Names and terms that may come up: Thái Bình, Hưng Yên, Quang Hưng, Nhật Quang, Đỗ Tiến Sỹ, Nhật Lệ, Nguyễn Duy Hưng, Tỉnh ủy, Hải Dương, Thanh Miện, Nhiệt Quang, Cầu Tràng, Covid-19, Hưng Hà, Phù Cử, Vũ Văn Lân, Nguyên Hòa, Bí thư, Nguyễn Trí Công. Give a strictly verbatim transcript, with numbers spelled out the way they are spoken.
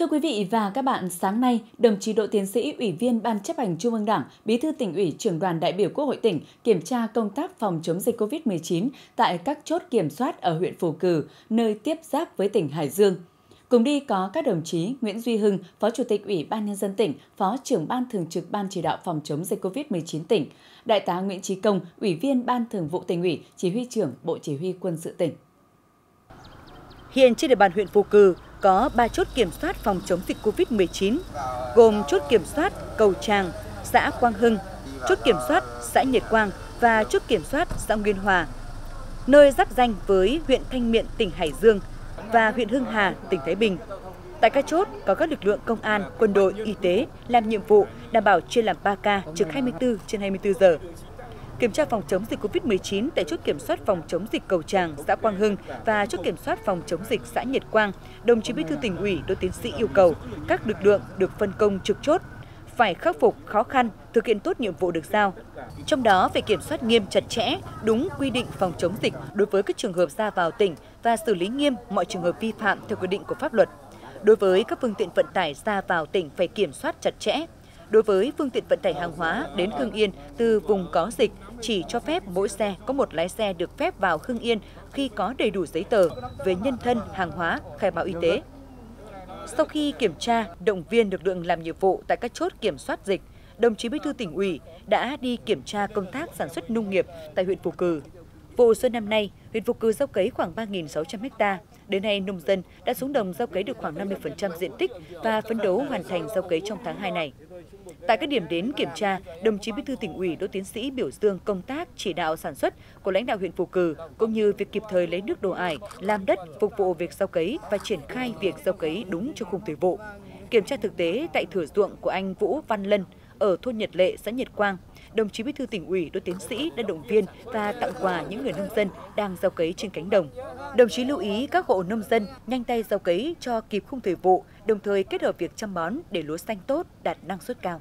Thưa quý vị và các bạn, sáng nay, đồng chí Đỗ Tiến Sỹ, Ủy viên Ban Chấp hành Trung ương Đảng, Bí thư Tỉnh ủy, Trưởng đoàn đại biểu Quốc hội tỉnh kiểm tra công tác phòng chống dịch Covid mười chín tại các chốt kiểm soát ở huyện Phù Cử, nơi tiếp giáp với tỉnh Hải Dương. Cùng đi có các đồng chí Nguyễn Duy Hưng, Phó Chủ tịch Ủy ban Nhân dân tỉnh, Phó trưởng Ban Thường trực Ban Chỉ đạo phòng chống dịch Covid mười chín tỉnh, Đại tá Nguyễn Trí Công, Ủy viên Ban Thường vụ Tỉnh ủy, Chỉ huy trưởng Bộ Chỉ huy Quân sự tỉnh. Hiện trên địa bàn huyện Phù Cử có ba chốt kiểm soát phòng chống dịch Covid mười chín, gồm chốt kiểm soát Cầu Tràng, xã Quang Hưng, chốt kiểm soát xã Nhiệt Quang và chốt kiểm soát xã Nguyên Hòa, nơi giáp ranh với huyện Thanh Miện, tỉnh Hải Dương và huyện Hưng Hà, tỉnh Thái Bình. Tại các chốt có các lực lượng công an, quân đội, y tế làm nhiệm vụ đảm bảo chia làm ba ca trực hai mươi tư trên hai mươi tư giờ. Kiểm tra phòng chống dịch Covid mười chín tại chốt kiểm soát phòng chống dịch Cầu Tràng, xã Quang Hưng và chốt kiểm soát phòng chống dịch xã Nhật Quang, đồng chí Bí thư Tỉnh ủy Đỗ Tiến Sỹ yêu cầu các lực lượng được phân công trực chốt phải khắc phục khó khăn, thực hiện tốt nhiệm vụ được giao. Trong đó phải kiểm soát nghiêm chặt chẽ, đúng quy định phòng chống dịch đối với các trường hợp ra vào tỉnh và xử lý nghiêm mọi trường hợp vi phạm theo quy định của pháp luật. Đối với các phương tiện vận tải ra vào tỉnh phải kiểm soát chặt chẽ. Đối với phương tiện vận tải hàng hóa đến Hưng Yên từ vùng có dịch, chỉ cho phép mỗi xe có một lái xe được phép vào Hưng Yên khi có đầy đủ giấy tờ về nhân thân, hàng hóa, khai báo y tế. Sau khi kiểm tra, động viên lực lượng làm nhiệm vụ tại các chốt kiểm soát dịch, đồng chí Bí thư Tỉnh ủy đã đi kiểm tra công tác sản xuất nông nghiệp tại huyện Phù Cử. Vụ xuân năm nay, huyện Phù Cử gieo cấy khoảng ba nghìn sáu trăm ha. Đến nay, nông dân đã xuống đồng gieo cấy được khoảng năm mươi phần trăm diện tích và phấn đấu hoàn thành gieo cấy trong tháng hai này. Tại các điểm đến kiểm tra, đồng chí Bí thư Tỉnh ủy Đỗ Tiến Sỹ biểu dương công tác chỉ đạo sản xuất của lãnh đạo huyện Phù Cử cũng như việc kịp thời lấy nước đổ ải, làm đất phục vụ việc gieo cấy và triển khai việc gieo cấy đúng cho khung thời vụ. Kiểm tra thực tế tại thửa ruộng của anh Vũ Văn Lân ở thôn Nhật Lệ, xã Nhiệt Quang, đồng chí Bí thư Tỉnh ủy Đỗ Tiến Sỹ đã động viên và tặng quà những người nông dân đang gieo cấy trên cánh đồng. Đồng chí lưu ý các hộ nông dân nhanh tay gieo cấy cho kịp khung thời vụ, đồng thời kết hợp việc chăm bón để lúa xanh tốt, đạt năng suất cao.